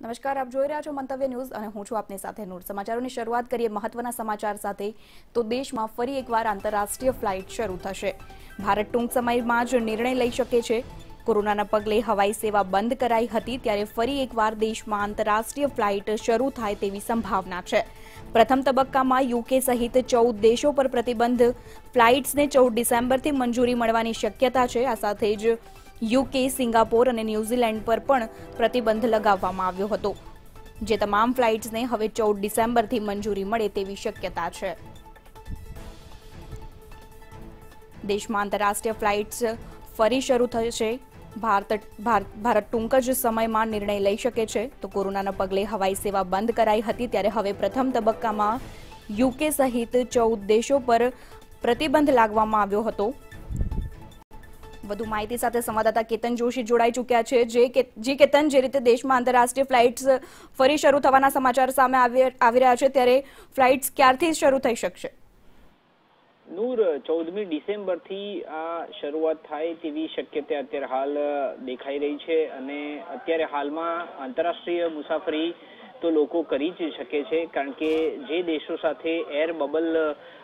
નમસ્કાર, આપ જોઈ રહ્યા છો મંતવ્ય ન્યૂઝ અને હું છું આપની સાથે નૂર. સમાચારોની શરૂઆત કરીએ મહત્વના સમાચાર સાથે. તો દેશમાં ફરી એકવાર આંતરરાષ્ટ્રીય ફ્લાઇટ શરૂ થશે. ભારત ટૂંક સમયમાં જ નિર્ણય લઈ શકે છે. કોરોનાના પગલે હવાઈ સેવા બંધ કરાઈ હતી, ત્યારે ફરી એકવાર દેશમાં આંતરરાષ્ટ્રીય ફ્લાઇટ શરૂ થાય તેવી સંભાવના છે. પ્રથમ તબક્કામાં યુકે સહિત 14 દેશો પર પ્રતિબંધ, ફ્લાઇટ્સને 14 ડિસેમ્બરથી મંજૂરી મળવાની શક્યતા છે. આ સાથે જ યુકે, સિંગાપોર અને ન્યૂઝીલેન્ડ પર પણ પ્રતિબંધ લગાવવામાં આવ્યો હતો, જે તમામ ફ્લાઇટ્સને હવે 14 ડિસેમ્બરથી મંજૂરી મળે તેવી શક્યતા છે. દેશમાં આંતરરાષ્ટ્રીય ફ્લાઇટ્સ ફરી શરૂ થશે. ભારત ટૂંક જ સમયમાં નિર્ણય લઈ શકે છે. તો કોરોનાના પગલે હવાઈ સેવા બંધ કરાઈ હતી, ત્યારે હવે પ્રથમ તબક્કામાં યુકે સહિત 14 દેશો પર પ્રતિબંધ લાગવામાં આવ્યો હતો. વધુ માહિતી સાથે સંવાદદાતા કેતન જોશી જોડાઈ ચૂક્યા છે. જે કેતન, જે રીતે દેશમાં આંતરરાષ્ટ્રીય ફ્લાઇટ્સ ફરી શરૂ થવાના સમાચાર સામે આવી રહ્યા છે, ત્યારે ફ્લાઇટ્સ ક્યારથી શરૂ થઈ શકશે? નૂર, 14મી ડિસેમ્બરથી આ શરૂઆત થાય તેવી શક્યતા અત્યારે હાલ દેખાઈ રહી છે. અને અત્યારે હાલમાં આંતરરાષ્ટ્રીય મુસાફરી તો લોકો કરી જ શકે છે, કારણ કે જે દેશો સાથે એર બબલ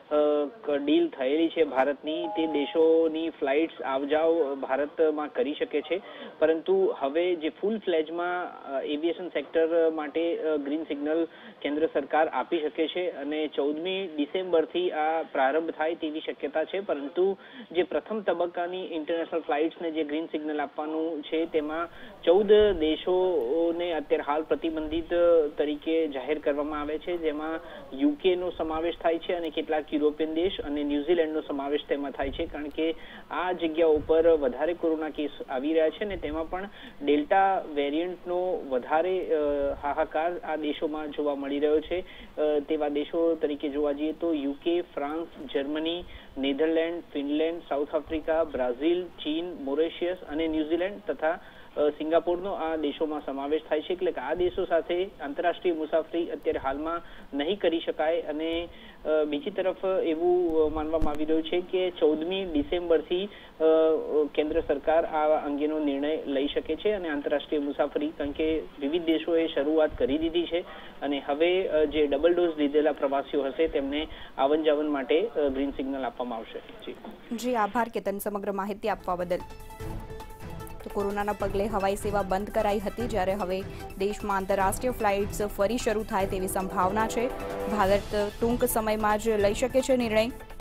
ડીલ થયેલી છે ભારતની, તે દેશોની ફ્લાઇટ્સ આવજાવ ભારતમાં કરી શકે છે. પરંતુ હવે જે ફૂલ ફ્લેજમાં એવિએશન સેક્ટર માટે ગ્રીન સિગ્નલ કેન્દ્ર સરકાર આપી શકે છે, અને 14મી ડિસેમ્બરથી આ પ્રારંભ થાય તેવી શક્યતા છે. પરંતુ જે પ્રથમ તબક્કાની ઇન્ટરનેશનલ ફ્લાઇટ્સને જે ગ્રીન સિગ્નલ આપવાનું છે, તેમાં 14 દેશોને અત્યારે હાલ પ્રતિબંધિત તરીકે જાહેર કરવામાં આવે છે, જેમાં યુકેનો સમાવેશ થાય છે અને કેટલાક યુરોપિયન દેશ અને ન્યુઝીલેન્ડનો સમાવેશ તેમાં થાય છે. કારણ કે આ જગ્યા ઉપર વધારે કોરોના કેસ આવી રહ્યા છે, ને તેમાં પણ ડેલ્ટા વેરિયન્ટનો વધારે હાહાકાર આ દેશોમાં જોવા મળી રહ્યો છે. તેવા દેશો તરીકે જોવા જઈએ તો UK, France, Germany, Netherland, Finland, south Africa, Brazil, ચીન, મોરેશિયસ અને ન્યુઝીલેન્ડ તથા સિંગાપોરનો આ દેશોમાં સમાવેશ થાય છે. એટલે કે આ દેશો સાથે આંતરરાષ્ટ્રીય મુસાફરી અત્યારે હાલમાં નહીં કરી શકાય. અને બીજી તરફ એવું માનવામાં આવી રહ્યું છે કે 14મી ડિસેમ્બરથી કેન્દ્ર સરકાર આ અંગેનો નિર્ણય લઈ શકે છે અને આંતરરાષ્ટ્રીય મુસાફરી, કારણ કે વિવિધ દેશોએ શરૂઆત કરી દીધી છે, અને હવે જે ડબલ ડોઝ લીધેલા પ્રવાસીઓ હશે તેમને આવન જાવન માટે ગ્રીન સિગ્નલ આપવામાં આવશે. જી, આભાર કેતન, સમગ્ર માહિતી આપવા બદલ. તો કોરોનાના પગલે હવાઈ સેવા બંધ કરાઈ હતી, જ્યારે હવે દેશમાં આંતરરાષ્ટ્રીય ફ્લાઇટ્સ ફરી શરૂ થાય તેવી સંભાવના છે. ભારત ટૂંક સમયમાં જ લઈ શકે છે નિર્ણય.